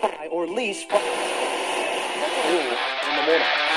buy or lease in the morning.